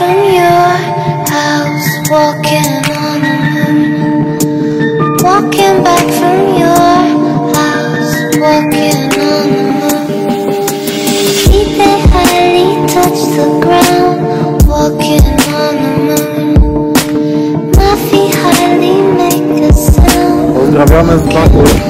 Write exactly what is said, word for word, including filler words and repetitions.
from your house, walking on the moon. Walking back from your house, walking on the moon. Feet they hardly touch the ground, walking on the moon. My feet hardly make a sound.